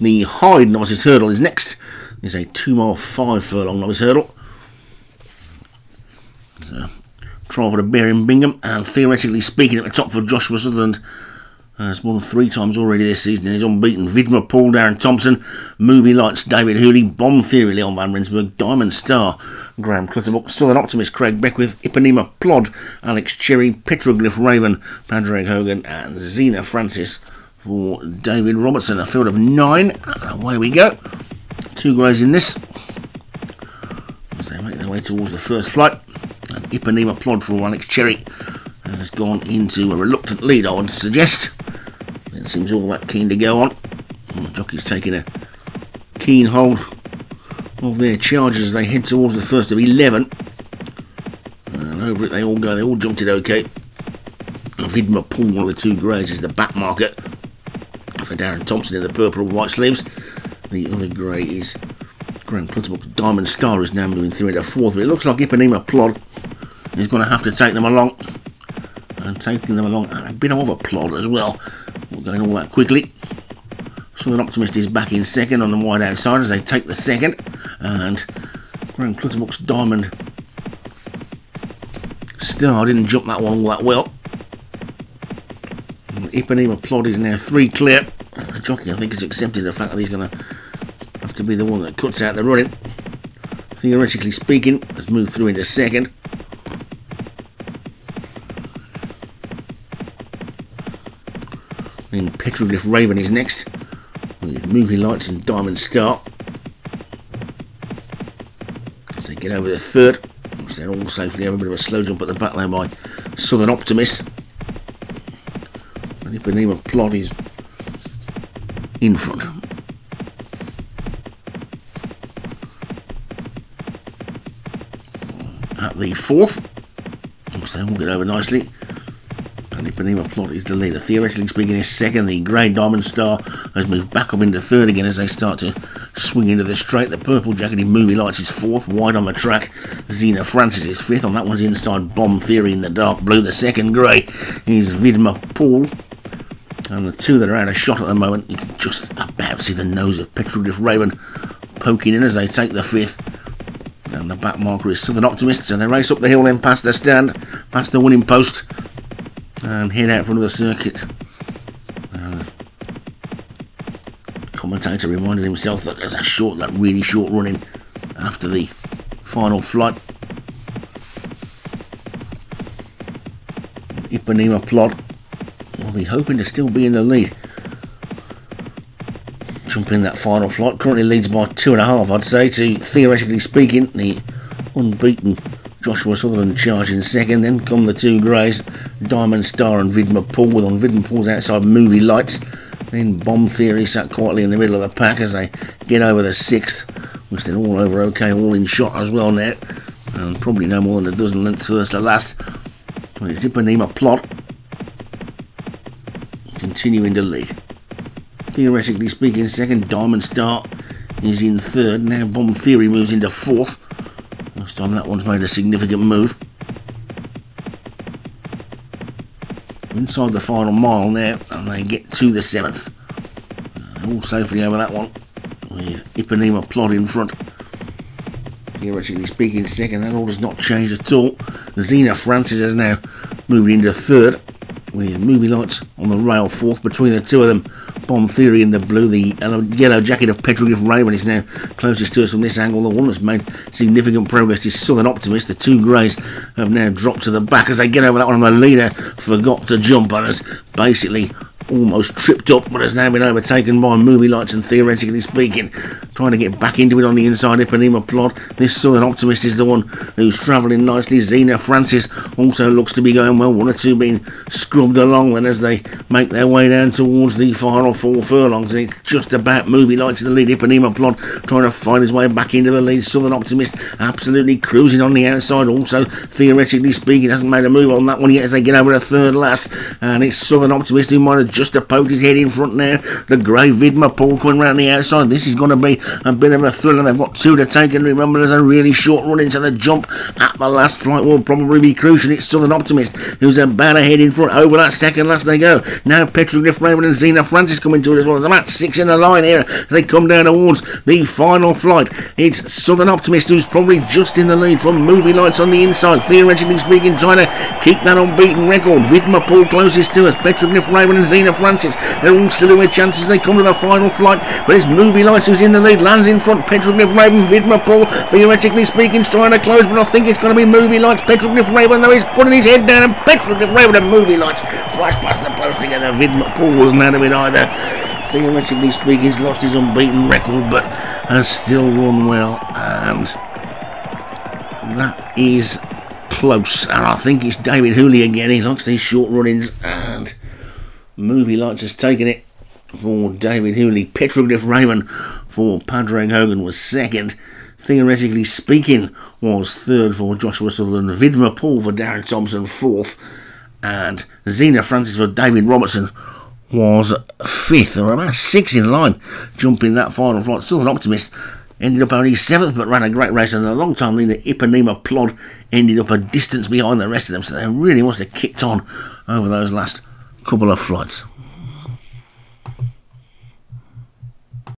The Hyde Novices' Hurdle is next. It's a 2 mile 5 furlong novice hurdle. So, trial for the Bear in Bingham, and theoretically speaking, at the top for Joshua Sutherland. Has won 3 times already this season and is unbeaten. Vidmar Paul, Darren Thompson, Movie Lights, David Hooley, Bomb Theory, Leon van Rensburg, Diamond Star, Graham Clutterbuck, Southern Optimist, Craig Beckwith, Ipanema Plod, Onyx Cherry, Petroglyph Raven, Padraig Hogan, and Zena Francis for David Robertson. A field of 9, and away we go. 2 greys in this as they make their way towards the first flight, and Ipanema Plod for Onyx Cherry has gone into a reluctant lead, I would suggest. It seems all that keen to go on. And the jockey's taking a keen hold of their charges as they head towards the first of 11. And over it they all go. They all jumped it okay. Vidmar Paul, one of the 2 greys, is the back marker for Darren Thompson in the purple and white sleeves. The other grey is Graham Clutterbuck. Diamond Star is now moving through into 4th, but it looks like Ipanema Plod is going to have to take them along. And taking them along at a bit of a plod as well. Not going all that quickly. Southern Optimist is back in second on the wide outside as they take the second. And Graham Clutterbuck's Diamond Star didn't jump that one all that well. And Ipanema Plod is now 3 clear. The jockey, I think, has accepted the fact that he's going to have to be the one that cuts out the running. Theoretically speaking, has moved through into second. Then Petroglyph Raven is next, with Movie Lights and Diamond Star. As they get over the third, which they're all safely have a bit of a slow jump at the back there by Southern Optimist. And Ipanema Plod is in front. At the 4th, which they all get over nicely. And Ipanema Plod is the leader. Theoretically speaking, is second. The grey Diamond Star has moved back up into third again as they start to swing into the straight. The purple jacketed Movie Lights is 4th, wide on the track. Zena Francis is 5th. On that one's inside Bomb Theory in the dark blue. The second grey is Vidmar Paul. And the 2 that are out of shot at the moment, you can just about see the nose of Petroglyph Raven poking in as they take the 5th. And the back marker is Southern Optimists. And they race up the hill, then past the stand, past the winning post. And head out for another circuit. Commentator reminded himself that there's a short, that really short running after the final flight. Ipanema Plod will be hoping to still be in the lead. Jumping that final flight, currently leads by 2.5, I'd say, to, theoretically speaking, the unbeaten Joshua Sutherland charge in second. Then come the 2 greys, Diamond Star and Vidmar Paul, with on Vidmar Paul's outside Movie Lights. Then Bomb Theory sat quietly in the middle of the pack as they get over the 6th, which they're all over okay, all in shot as well now. And probably no more than a dozen lengths first to last. But it's Ipanema Plod continuing to lead. Theoretically speaking, second. Diamond Star is in third. Now Bomb Theory moves into 4th. This time that one's made a significant move. Inside the final mile now, and they get to the 7th. All safely over that one, with Ipanema Plod in front. Theoretically speaking, second. That order's not changed at all. Zena Francis has now moved into 3rd, with Movie Lights on the rail 4th. Between the 2 of them, Bomb Theory in the blue, the yellow jacket of Petroglyph Raven is now closest to us from this angle. The one that's made significant progress is Southern Optimist. The 2 greys have now dropped to the back as they get over that one, and the leader forgot to jump and has basically almost tripped up, but has now been overtaken by Movie Lights and, theoretically speaking, trying to get back into it on the inside, Ipanema Plod. This Southern Optimist is the one who's travelling nicely. Zena Francis also looks to be going well, 1 or 2 being scrubbed along then as they make their way down towards the final 4 furlongs, and it's just about Movie Lights in the lead. Ipanema Plod trying to find his way back into the lead. Southern Optimist absolutely cruising on the outside also, theoretically speaking, hasn't made a move on that one yet as they get over a 3rd last, and it's Southern Optimist who might have just poked his head in front there. The grey Vidmar Paul coming round the outside. This is going to be a bit of a thriller. They've got two to take, and remember, there's a really short run into the jump at the last flight will probably be crucial. It's Southern Optimist who's about a head in front. Over that second last they go. Now Petroglyph Raven and Zena Francis coming to it as well. There's about six in the line here as they come down towards the final flight. It's Southern Optimist who's probably just in the lead from Movie Lights on the inside. Theoretically speaking, trying to keep that unbeaten record. Vidmar Paul closest to us. Petroglyph Raven and Zena Francis, they're all still in their chances. They come to the final flight, but it's Movie Lights who's in the lead. Lands in front. Petroglyph Raven, Vidmar Paul, theoretically speaking, trying to close, but I think it's going to be Movie Lights. Petroglyph Raven, though, he's putting his head down, and Petroglyph Raven and Movie Lights flash past the post together. Vidmar Paul wasn't out of it either. Theoretically speaking, he's lost his unbeaten record, but has still run well, and that is close. And I think it's David Hooley again. He likes these short run-ins, and Movie Lights has taken it for David Hooley. Petroglyph Raven for Padraig Hogan was second. Theoretically speaking was third for Joshua Sutherland. Vidmar Paul for Darren Thompson fourth, and Zena Francis for David Robertson was fifth. There were about six in line jumping that final flight. Still an Optimist ended up only seventh, but ran a great race, and a long time leader Ipanema Plod ended up a distance behind the rest of them, so they really must have kicked on over those last couple of flights.